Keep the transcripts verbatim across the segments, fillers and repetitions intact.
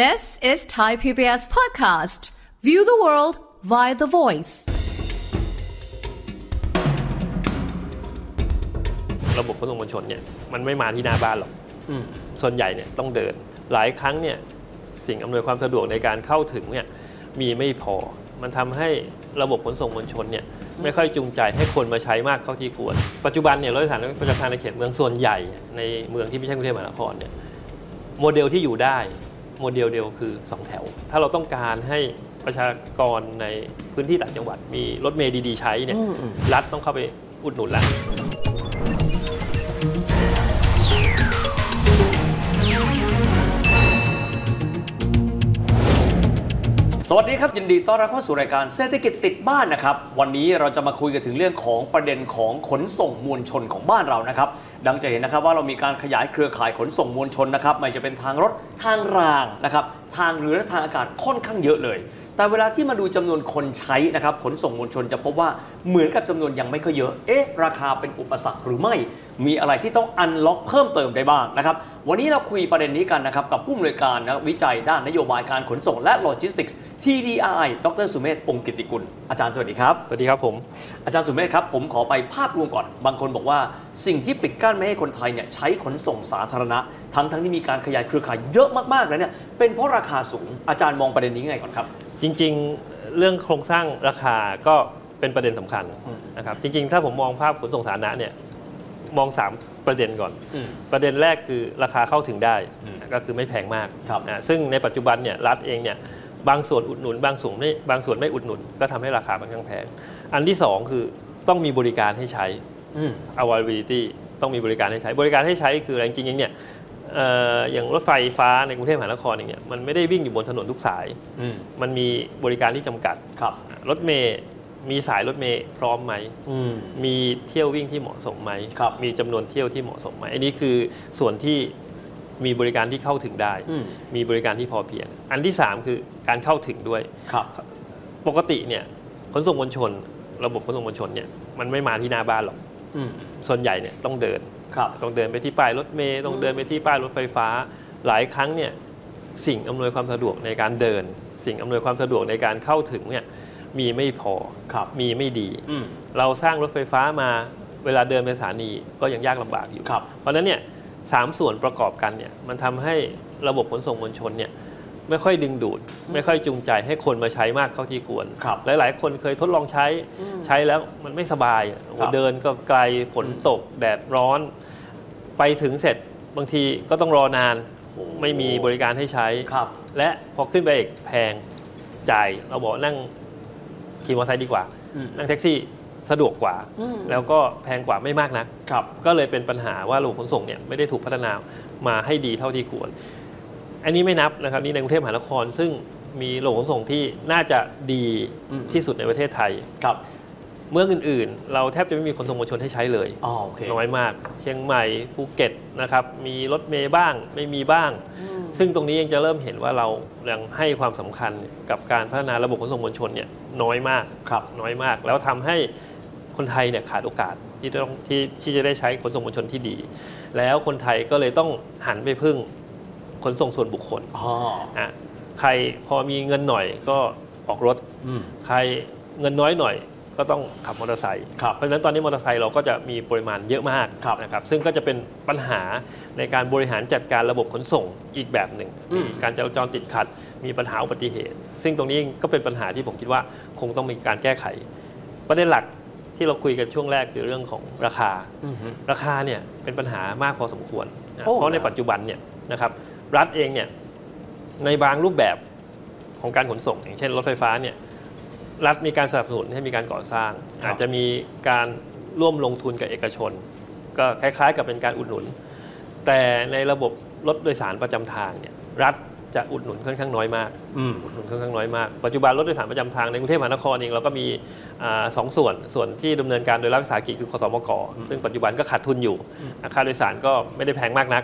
This is Thai พี บี เอส Podcast. View the world via the voice. ระบบขนส่งมวลชนเนี่ยมันไม่มาที่หน้าบ้านหรอกส่วนใหญ่เนี่ยต้องเดินหลายครั้งเนี่ยสิ่งอำนวยความสะดวกในการเข้าถึงเนี่ยมีไม่พอมันทำให้ระบบขนส่งมวลชนเนี่ยไม่ค่อยจูงใจให้คนมาใช้มากเท่าที่ควรปัจจุบันเนี่ยรถสาธารณะประจำทางในเขตเมืองส่วนใหญ่ในเมืองที่ไม่ใช่กรุงเทพมหานครเนี่ยโมเดลที่อยู่ได้โมเดลเดียวคือสองแถวถ้าเราต้องการให้ประชากรในพื้นที่ต่างจังหวัดมีรถเมล์ดีๆใช้เนี่ยรัฐต้องเข้าไปอุดหนุนละสวัสดีครับยินดีต้อนรับเข้าสู่รายการเศรษฐกิจติดบ้านนะครับวันนี้เราจะมาคุยกันถึงเรื่องของประเด็นของขนส่งมวลชนของบ้านเรานะครับดังจะเห็นนะครับว่าเรามีการขยายเครือข่ายขนส่งมวลชนนะครับไม่ว่าจะเป็นทางรถทางรางนะครับทางเรือและทางอากาศค่อนข้างเยอะเลยแต่เวลาที่มาดูจำนวนคนใช้นะครับขนส่งมวลชนจะพบว่าเหมือนกับจำนวนยังไม่ค่อยเยอะเอ๊ะราคาเป็นอุปสรรคหรือไม่มีอะไรที่ต้องอันล็อกเพิ่มเติมได้บ้างนะครับวันนี้เราคุยประเด็นนี้กันนะครับกับผู้อำนวยการนะวิจัยด้านนโยบายการขนส่งและโลจิสติกส์ ที ดี อาร์ ไอ ดร.สุเมธ องค์กิตติกุลอาจารย์สวัสดีครับสวัสดีครับผมอาจารย์สุเมธครับผมขอไปภาพรวมก่อนบางคนบอกว่าสิ่งที่ปิดกั้นไม่ให้คนไทยเนี่ยใช้ขนส่งสาธารณะทั้งทั้งที่มีการขยายเครือข่ายเยอะมากๆแล้วเนี่ยเป็นเพราะราคาสูงอาจารย์มองประเด็นนี้ไงก่อนครับจริงๆเรื่องโครงสร้างราคาก็เป็นประเด็นสำคัญนะครับจริงๆถ้าผมมองภาพขนส่งสาธารณะเนี่ยมองสามประเด็นก่อนประเด็นแรกคือราคาเข้าถึงได้ก็คือไม่แพงมากนะซึ่งในปัจจุบันเนี่ยรัฐเองเนี่ยบางส่วนอุดหนุนบางส่วนไม่บางส่วนไม่อุดหนุนก็ทำให้ราคามันค่อนข้างแพงอันที่สองคือต้องมีบริการให้ใช้ availability ต้องมีบริการให้ใช้บริการให้ใช้คืออะไรจริงๆเนี่ยอย่างรถไฟฟ้าในกรุงเทพมหานครอย่างเงี้ยมันไม่ได้วิ่งอยู่บนถนนทุกสายมันมีบริการที่จำกัดรถเมย์มีสายรถเมย์พร้อมไหมมีเที่ยววิ่งที่เหมาะสมไหมมีจำนวนเที่ยวที่เหมาะสมไหมอันนี้คือส่วนที่มีบริการที่เข้าถึงได้มีบริการที่พอเพียงอันที่สามคือการเข้าถึงด้วยปกติเนี่ยขนส่งมวลชนระบบขนส่งมวลชนเนี่ยมันไม่มาที่หน้าบ้านหรอกส่วนใหญ่เนี่ยต้องเดินต้องเดินไปที่ป้ายรถเมล์ต้องเดินไปที่ป้ายรถไฟฟ้าหลายครั้งเนี่ยสิ่งอำนวยความสะดวกในการเดินสิ่งอำนวยความสะดวกในการเข้าถึงเนี่ยมีไม่พอมีไม่ดีเราสร้างรถไฟฟ้ามาเวลาเดินไปสถานีก็ยังยากลำบากอยู่เพราะนั้นเนี่ยสามส่วนประกอบกันเนี่ยมันทำให้ระบบขนส่งมวลชนเนี่ยไม่ค่อยดึงดูดไม่ค่อยจูงใจให้คนมาใช้มากเท่าที่ควรหลายๆคนเคยทดลองใช้ใช้แล้วมันไม่สบายเดินก็ไกลฝนตกแดดร้อนไปถึงเสร็จบางทีก็ต้องรอนานไม่มีบริการให้ใช้และพอขึ้นไปอีกแพงจ่ายเราบอกนั่งขี่มอเตอร์ไซค์ดีกว่านั่งแท็กซี่สะดวกกว่าแล้วก็แพงกว่าไม่มากนักก็เลยเป็นปัญหาว่าระบบขนส่งเนี่ยไม่ได้ถูกพัฒนามาให้ดีเท่าที่ควรอันนี้ไม่นับนะครับนี่ในกรุงเทพมหานครซึ่งมีระบบขนส่งที่น่าจะดีที่สุดในประเทศไทยครับเมืองอื่นๆเราแทบจะไม่มีขนส่งมวลชนให้ใช้เลยน้อยมากเชียงใหม่ภูเก็ตนะครับมีรถเมล์บ้างไม่มีบ้างซึ่งตรงนี้ยังจะเริ่มเห็นว่าเรายังให้ความสำคัญกับการพัฒนาระบบขนส่งมวลชนเนี่ยน้อยมากครับน้อยมากแล้วทำให้คนไทยเนี่ยขาดโอกาสที่จะต้องที่จะได้ใช้ขนส่งมวลชนที่ดีแล้วคนไทยก็เลยต้องหันไปพึ่งขนส่งส่วนบุคคลอ่ะใครพอมีเงินหน่อยก็ออกรถใครเงินน้อยหน่อยก็ต้องขับมอเตอร์ไซค์เพราะฉะนั้นตอนนี้มอเตอร์ไซค์เราก็จะมีปริมาณเยอะมากนะครับซึ่งก็จะเป็นปัญหาในการบริหารจัดการระบบขนส่งอีกแบบหนึ่งการจราจรติดขัดมีปัญหาอุบัติเหตุซึ่งตรงนี้ก็เป็นปัญหาที่ผมคิดว่าคงต้องมีการแก้ไขประเด็นหลักที่เราคุยกันช่วงแรกคือเรื่องของราคาราคาเนี่ยเป็นปัญหามากพอสมควรเพราะในปัจจุบันเนี่ยนะครับรัฐเองเนี่ยในบางรูปแบบของการขนส่งอย่างเช่นรถไฟฟ้าเนี่ยรัฐมีการสนับสนุนให้มีการก่อสร้างอาจจะมีการร่วมลงทุนกับเอกชนก็คล้ายๆกับเป็นการอุดหนุนแต่ในระบบรถโดยสารประจำทางเนี่ยรัฐจะอุดหนุนค่อนข้างน้อยมากอุดหนุนค่อนข้างน้อยมากปัจจุบันรถโดยสารประจำทางในกรุงเทพมหานครเองเราก็มีสองส่วนส่วนที่ดำเนินการโดยรัฐวิสาหกิจคือคสมก.ซึ่งปัจจุบันก็ขาดทุนอยู่ค่าโดยสารก็ไม่ได้แพงมากนัก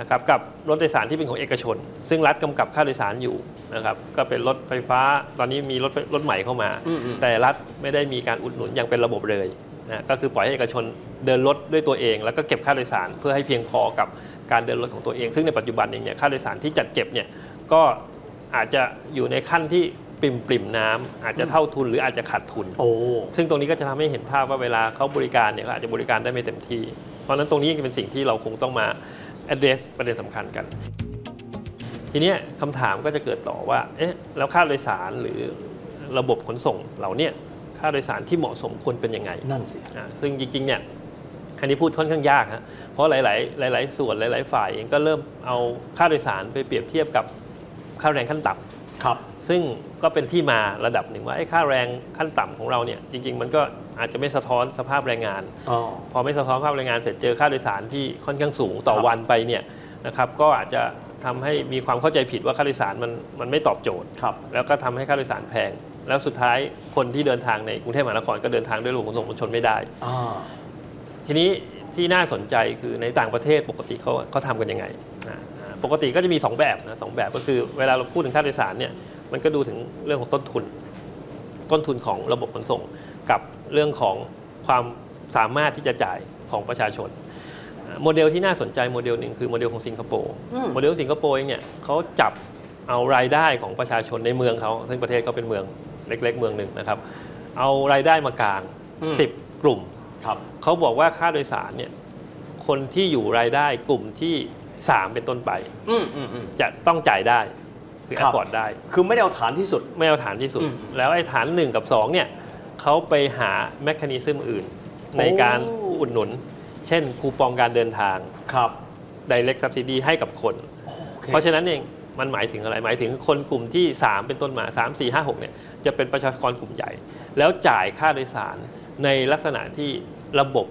นะครับกับรถโดยสารที่เป็นของเอกชนซึ่งรัฐกำกับค่าโดยสารอยู่นะครับก็เป็นรถไฟฟ้าตอนนี้มีรถรถใหม่เข้ามาแต่รัฐไม่ได้มีการอุดหนุนอย่างเป็นระบบเลยนะก็คือปล่อยให้เอกชนเดินรถด้วยตัวเองแล้วก็เก็บค่าโดยสารเพื่อให้เพียงพอกับการเดินรถของตัวเองซึ่งในปัจจุบันเองเนี่ยค่าโดยสารที่จัดเก็บเนี่ย ก็อาจจะอยู่ในขั้นที่ปริ่มปริ่มน้ำอาจจะเท่าทุนหรืออาจจะขาดทุนซึ่งตรงนี้ก็จะทำให้เห็นภาพว่าเวลาเขาบริการเนี่ยอาจจะบริการได้ไม่เต็มที่เพราะนั้นตรงนี้เป็นสิ่งที่เราคงต้องมา address ประเด็นสำคัญกันทีนี้คำถามก็จะเกิดต่อว่าเอ๊ะแล้วค่าโดยสารหรือระบบขนส่งเหล่านี้ค่าโดยสารที่เหมาะสมควรเป็นยังไงนั่นสิซึ่งจริงๆเนี่ยอันนี้พูดค่อนข้างยากนะเพราะหลายๆหลายๆส่วนหลายๆฝ่ายเองก็เริ่มเอาค่าโดยสารไปเปรียบเทียบกับค่าแรงขั้นต่ำครับซึ่งก็เป็นที่มาระดับหนึ่งว่าไอ้ค่าแรงขั้นต่ำของเราเนี่ยจริงๆมันก็อาจจะไม่สะท้อนสภาพแรงงานอพอไม่สะท้อนสภาพแรงงานเสร็จเจอค่าโดยสารที่ค่อนข้างสูงต่อวันไปเนี่ยนะครับก็อาจจะทำให้มีความเข้าใจผิดว่าค่าโดยสารมันมันไม่ตอบโจทย์แล้วก็ทำให้ค่าโดยสารแพงแล้วสุดท้ายคนที่เดินทางในกรุงเทพมหานครก็เดินทางด้วยรถขนส่งมวลชนไม่ได้อทีนี้ที่น่าสนใจคือในต่างประเทศปกติเขาเขาทำกันยังไงปกติก็จะมีสองแบบนะสองแบบก็คือเวลาเราพูดถึงค่าโดยสารเนี่ยมันก็ดูถึงเรื่องของต้นทุนต้นทุนของระบบขนส่งกับเรื่องของความสามารถที่จะจ่ายของประชาชนโมเดลที่น่าสนใจโมเดลหนึ่งคือโมเดลของสิงคโปร์โมเดลสิงคโปร์เองเนี่ยเขาจับเอารายได้ของประชาชนในเมืองเขาซึ่งประเทศเขาเป็นเมืองเล็กๆเมืองหนึ่งนะครับเอารายได้มากลางสิบกลุ่มเขาบอกว่าค่าโดยสารเนี่ยคนที่อยู่รายได้กลุ่มที่สามเป็นต้นไปจะต้องจ่ายได้คือ afford ได้คือไม่ได้เอาฐานที่สุดไม่เอาฐานที่สุดแล้วไอ้ฐานหนึ่งกับสองเนี่ยเขาไปหาแมคคานิซึมอื่นในการอุดหนุนเช่นคูปองการเดินทางครับ direct subsidy ให้กับคนเพราะฉะนั้นเองมันหมายถึงอะไรหมายถึงคนกลุ่มที่สามเป็นต้นมาสาม สี่ ห้า หกเนี่ยจะเป็นประชากรกลุ่มใหญ่แล้วจ่ายค่าโดยสารในลักษณะที่ระบบ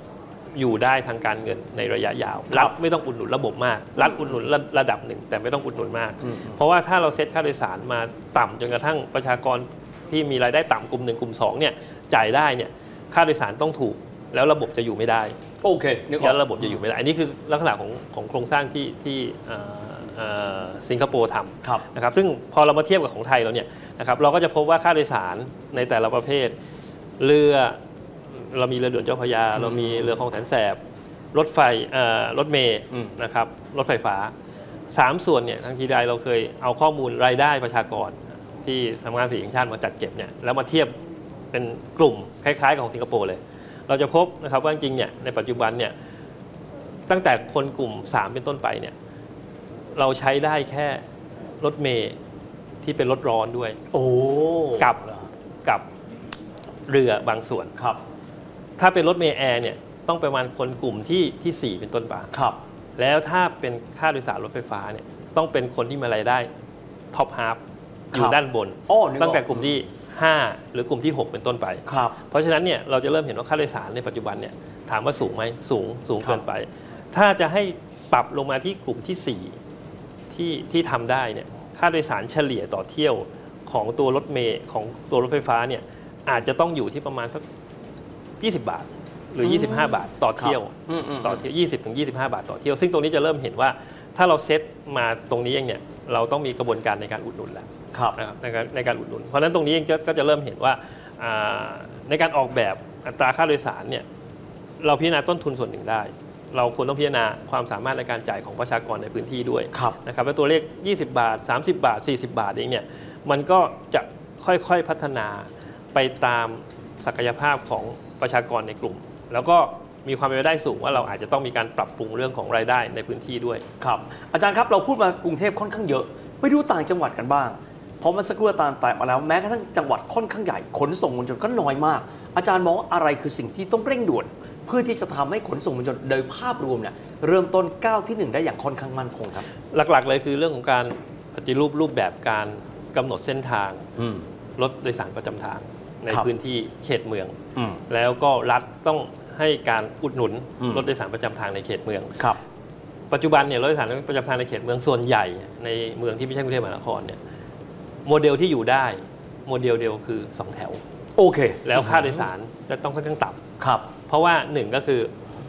อยู่ได้ทางการเงินในระยะยาวรัฐไม่ต้องอุดหนุนระบบมากรัฐอุดหนุนระดับหนึ่งแต่ไม่ต้องอุดหนุนมากเพราะว่าถ้าเราเซตค่าโดยสารมาต่ำจนกระทั่งประชากรที่มีรายได้ต่ำกลุ่มหนึ่งกลุ่มสองเนี่ยจ่ายได้เนี่ยค่าโดยสารต้องถูกแล้วระบบจะอยู่ไม่ได้โอเคแล้วระบบจะอยู่ไม่ได้อันนี้คือลักษณะของของโครงสร้างที่ที่สิงคโปร์ทำนะครับซึ่งพอเรามาเทียบกับของไทยเราเนี่ยนะครับเราก็จะพบว่าค่าโดยสารในแต่ละประเภทเรือเรามีเรือด่วนเจ้าพระยาเรามีเรือคลองแสนแสบรถไฟรถเมล์นะครับรถไฟฟ้าสามส่วนเนี่ยทางทีไดเราเคยเอาข้อมูลรายได้ประชากรที่สำนักงานสถิติแห่งชาติมาจัดเก็บเนี่ยแล้วมาเทียบเป็นกลุ่มคล้ายๆของสิงคโปร์เลยเราจะพบนะครับว่าจริงเนี่ยในปัจจุบันเนี่ยตั้งแต่คนกลุ่มสามเป็นต้นไปเนี่ยเราใช้ได้แค่รถเมล์ที่เป็นรถร้อนด้วยโอ้กับกับเรือบางส่วนครับถ้าเป็นรถเมล์แอร์เนี่ยต้องประมาณคนกลุ่มที่ที่สี่เป็นต้นไปครับแล้วถ้าเป็นค่าโดยสารรถไฟฟ้าเนี่ยต้องเป็นคนที่มีรายได้ท็อปฮาร์ฟอยู่ด้านบนตั้งแต่กลุ่มที่ห้าหรือกลุ่มที่หกเป็นต้นไปครับเพราะฉะนั้นเนี่ยเราจะเริ่มเห็นว่าค่าโดยสารในปัจจุบันเนี่ยถามว่าสูงไหมสูงสูงเกินไปถ้าจะให้ปรับลงมาที่กลุ่มที่สี่ที่ที่ทำได้เนี่ยค่าโดยสารเฉลี่ยต่อเที่ยวของตัวรถเมล์ของตัวรถไฟฟ้าเนี่ยอาจจะต้องอยู่ที่ประมาณสักยี่สิบบาทหรือยี่สิบห้าบาทต่อเที่ยวต่อเที่ยวยี่สิบถึงยี่สิบห้าบาทต่อเที่ยวซึ่งตรงนี้จะเริ่มเห็นว่าถ้าเราเซ็ตมาตรงนี้เองเนี่ยเราต้องมีกระบวนการในการอุดหนุนแล้วนะครับในการในการอุดหนุนเพราะฉะนั้นตรงนี้เองก็จะเริ่มเห็นว่าในการออกแบบอัตราค่าโดยสารเนี่ยเราพิจารณาต้นทุนส่วนหนึ่งได้เราควรต้องพิจารณาความสามารถในการจ่ายของประชากรในพื้นที่ด้วยนะครับและตัวเลขยี่สิบบาทสามสิบบาทสี่สิบบาทเองเนี่ยมันก็จะค่อยๆพัฒนาไปตามศักยภาพของประชากรในกลุ่มแล้วก็มีความเป็นไปได้สูงว่าเราอาจจะต้องมีการปรับปรุงเรื่องของรายได้ในพื้นที่ด้วยครับอาจารย์ครับเราพูดมากรุงเทพค่อนข้างเยอะไปดูต่างจังหวัดกันบ้างเพราะมันสักครู่ตามไปมาแล้วแม้กระทั่งจังหวัดค่อนข้างใหญ่ขนส่งมวลชนก็น้อยมากอาจารย์มองอะไรคือสิ่งที่ต้องเร่งด่วนเพื่อที่จะทำให้ขนส่งมวลชนโดยภาพรวมเนี่ยเริ่มต้นก้าวที่หนึ่งได้อย่างค่อนข้างมั่นคงครับหลักๆเลยคือเรื่องของการปฏิรูปรูปแบบการกำหนดเส้นทางรถโดยสารประจำทางในพื้นที่เขตเมืองแล้วก็รัฐต้องให้การอุดหนุนรถโดยสารประจำทางในเขตเมืองครับปัจจุบันเนี่ยรถโดยสารประจำทางในเขตเมืองส่วนใหญ่ในเมืองที่ไม่ใช่กรุงเทพมหานครเนี่ยโมเดลที่อยู่ได้โมเดลเดียวคือสองแถวโอเคแล้วค่าโดยสารจะต้องค่อนข้างต่ำครับเพราะว่าหนึ่งก็คือ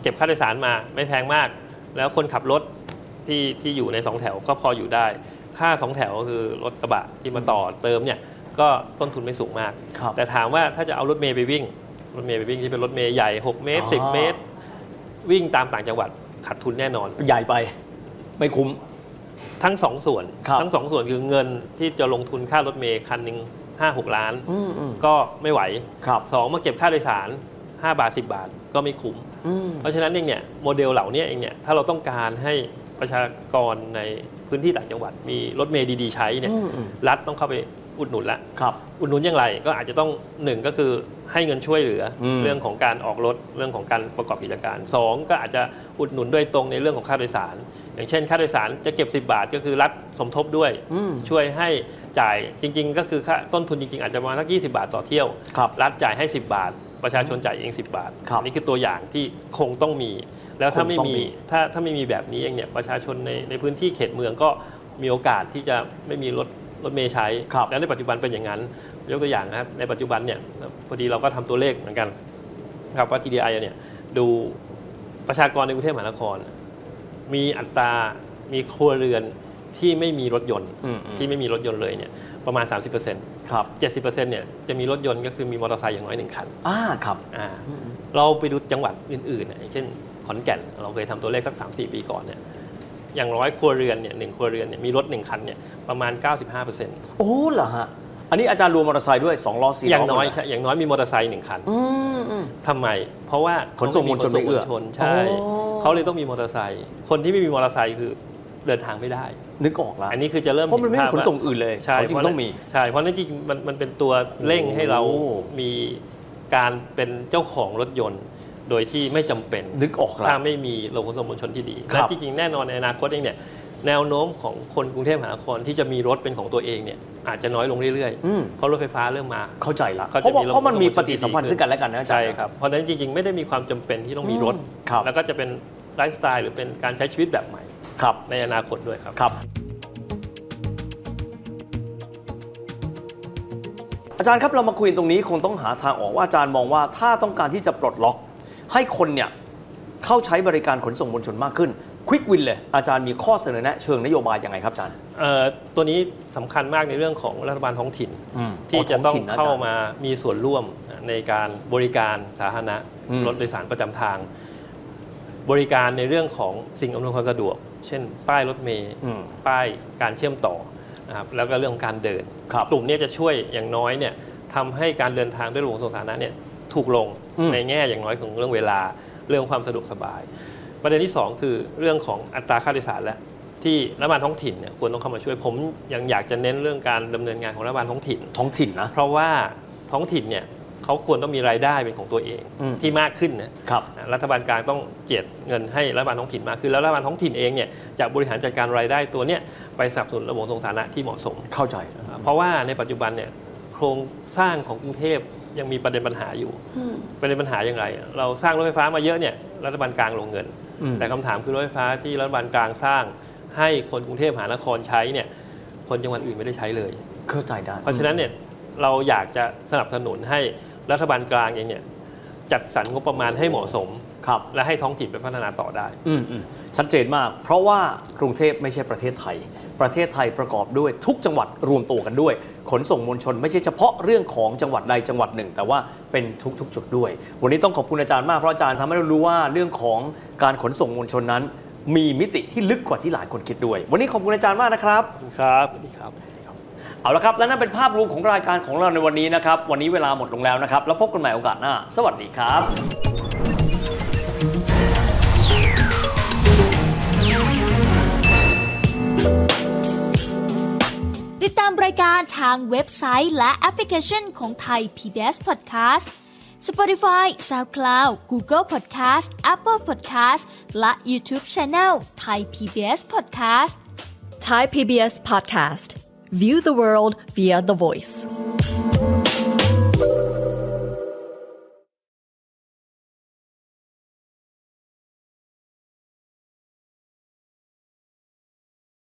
เก็บค่าโดยสารมาไม่แพงมากแล้วคนขับรถที่ที่อยู่ในสองแถวก็พออยู่ได้ค่าสองแถวก็คือรถกระบะที่มาต่อเติมเนี่ยก็ต้นทุนไม่สูงมากแต่ถามว่าถ้าจะเอารถเมย์ไปวิ่งรถเมย์ไปวิ่งที่เป็นรถเมย์ใหญ่หกเมตรสิบเมตรวิ่งตามต่างจังหวัดขาดทุนแน่นอนใหญ่ไปไม่คุ้ม ทั้งสองส่วนทั้งสองส่วนคือเงินที่จะลงทุนค่ารถเมล์คันหนึ่งห้าหกล้านก็ไม่ไหวสองมาเก็บค่าโดยสารห้าบาทสิบบาทก็ไม่คุ้มเพราะฉะนั้นเองเนี่ยโมเดลเหล่านี้เองเนี่ยถ้าเราต้องการให้ประชากรในพื้นที่ต่างจังหวัดมีรถเมล์ดีๆใช้เนี่ยรัฐต้องเข้าไปอุดหนุนละอุดหนุนอย่างไรก็อาจจะต้องหนึ่งก็คือให้เงินช่วยเหลือเรื่องของการออกรถเรื่องของการประกอบกิจการสองก็อาจจะอุดหนุนโดยตรงในเรื่องของค่าโดยสารอย่างเช่นค่าโดยสารจะเก็บสิบบาทก็คือรัฐสมทบด้วยช่วยให้จ่ายจริงๆก็คือค่าต้นทุนจริงๆอาจจะประมาณสักยี่สิบบาทต่อเที่ยวรัฐจ่ายให้สิบบาทประชาชนจ่ายเองสิบบาทนี่คือตัวอย่างที่คงต้องมีแล้วถ้าไม่มีถ้าถ้าไม่มีแบบนี้เองเนี่ยประชาชนในในพื้นที่เขตเมืองก็มีโอกาสที่จะไม่มีรถรถเมล์ใช้แล้วในปัจจุบันเป็นอย่างนั้นยกตัวอย่างนะครับในปัจจุบันเนี่ยพอดีเราก็ทำตัวเลขเหมือนกันครับว่า ที ดี ไอ เนี่ยดูประชากรในกรุงเทพมหานครมีอัตรามีครัวเรือนที่ไม่มีรถยนต์ที่ไม่มีรถยนต์เลยเนี่ยประมาณ สามสิบเปอร์เซ็นต์ ครับ เจ็ดสิบเปอร์เซ็นต์ เนี่ยจะมีรถยนต์ก็คือมีมอเตอร์ไซค์อย่างน้อยหนึ่งคันอ่าครับอ่าเราไปดูจังหวัดอื่นๆอย่างเช่นขอนแก่นเราเคยทำตัวเลขสัก สามสี่ ปีก่อนเนี่ยอย่างร้อยครัวเรือนเนี่ยหนึ่งครัวเรือนเนี่ยมีรถหนึ่งคันเนี่ยประมาณ เก้าสิบห้าเปอร์เซ็นต์ โอ้เหรอฮะอันนี้อาจารย์รวมมอเตอร์ไซค์ด้วยสองล้อสี่ล้ออย่างน้อยใช่อย่างน้อยมีมอเตอร์ไซค์หนึ่งคันทำไมเพราะว่าขนส่งมวลชนไม่เอื้อใช่เขาเลยต้องมีมอเตอร์ไซค์คนที่ไม่มีมอเตอร์ไซค์คือเดินทางไม่ได้นึกออกแล้วอันนี้คือจะเริ่มเพราะมันไม่มีขนส่งอื่นเลยใช่จริงต้องมีใช่เพราะนั่นจริงมันมันเป็นตัวเร่งให้เรามีการเป็นเจ้าของรถยนต์โดยที่ไม่จำเป็นนึกออกถ้าไม่มีระบบขนส่งมวลชนที่ดีและที่จริงแน่นอนในอนาคตเองเนี่ยแนวโน้มของคนกรุงเทพมหานครที่จะมีรถเป็นของตัวเองเนี่ยอาจจะน้อยลงเรื่อยๆเพราะรถไฟฟ้าเริ่มมาเข้าใจละเพราะเพราะมันมีปฏิสัมพันธ์ซึ่งกันและกันนะใช่ครับเพราะฉะนั้นจริงๆไม่ได้มีความจำเป็นที่ต้องมีรถแล้วก็จะเป็นไลฟ์สไตล์หรือเป็นการใช้ชีวิตแบบใหม่ในอนาคตด้วยครับอาจารย์ครับเรามาคุยตรงนี้คงต้องหาทางออกว่าอาจารย์มองว่าถ้าต้องการที่จะปลดล็อกให้คนเนี่ยเข้าใช้บริการขนส่งมวลชนมากขึ้นควิกวินเลยอาจารย์มีข้อเสนอแนะเชิงนโยบายยังไงครับอาจารย์ตัวนี้สำคัญมากในเรื่องของรัฐบาลท้องถิ่นที่จะต้องเข้ามามีส่วนร่วมในการบริการสาธารณะรถโดยสารประจำทางบริการในเรื่องของสิ่งอำนวยความสะดวกเช่นป้ายรถเมล์ป้ายการเชื่อมต่อนะครับแล้วก็เรื่องของการเดินกลุ่มนี้จะช่วยอย่างน้อยเนี่ยทำให้การเดินทางด้วยระบบขนส่งสาธารณะเนี่ยถูกลงในแง่อย่างน้อยของเรื่องเวลาเรื่องความสะดวกสบายประเด็นที่สองคือเรื่องของอัตราค่าโดยสารและที่รัฐบาลท้องถิ่นเนี่ยควรต้องเข้ามาช่วยผมยังอยากจะเน้นเรื่องการดำเนินงานของรัฐบาลท้องถิ่นท้องถิ่นนะเพราะว่าท้องถิ่นเนี่ยเขาควรต้องมีรายได้เป็นของตัวเองที่มากขึ้นนะครับรัฐบาลกลางต้องเจียดเงินให้รัฐบาลท้องถิ่นมากขึ้นแล้วรัฐบาลท้องถิ่นเองเนี่ยจะบริหารจัดการรายได้ตัวเนี้ยไปสนับสนุนระบบขนส่งสาธารณะที่เหมาะสมเข้าใจเพราะว่าในปัจจุบันเนี่ยโครงสร้างของกรุงเทพยังมีประเด็นปัญหาอยู่ประเด็นปัญหาอย่างไรเราสร้างรถไฟฟ้ามาเยอะเนี่ยรัฐบาลกลางลงเงินแต่คำถามคือรถไฟฟ้าที่รัฐบาลกลางสร้างให้คนกรุงเทพมหานครใช้เนี่ยคนจังหวัดอื่นไม่ได้ใช้เลยเข้าใจได้เพราะฉะนั้นเนี่ยเราอยากจะสนับสนุนให้รัฐบาลกลางเองเนี่ยจัดสรรงบประมาณให้เหมาะสมครับและให้ท้องถิ่นไปพัฒนาต่อได้ชัดเจนมากเพราะว่ากรุงเทพไม่ใช่ประเทศไทยประเทศไทยประกอบด้วยทุกจังหวัดรวมตัวกันด้วยขนส่งมวลชนไม่ใช่เฉพาะเรื่องของจังหวัดใดจังหวัดหนึ่งแต่ว่าเป็นทุกๆจุดด้วยวันนี้ต้องขอบคุณอาจารย์มากเพราะอาจารย์ทำให้เรารู้ว่าเรื่องของการขนส่งมวลชนนั้นมีมิติที่ลึกกว่าที่หลายคนคิดด้วยวันนี้ขอบคุณอาจารย์มากนะครับครับสวัสดีครับเอาละครับและนั่นเป็นภาพรวมของรายการของเราในวันนี้นะครับวันนี้เวลาหมดลงแล้วนะครับแล้วพบกันใหม่โอกาสหน้าสวัสดีครับติดตามรายการทางเว็บไซต์และแอปพลิเคชันของ Thai พี บี เอส Podcast Spotify SoundCloud Google Podcast Apple Podcast และ YouTube Channel Thai พี บี เอส Podcast Thai พี บี เอس Podcast View the world via the voice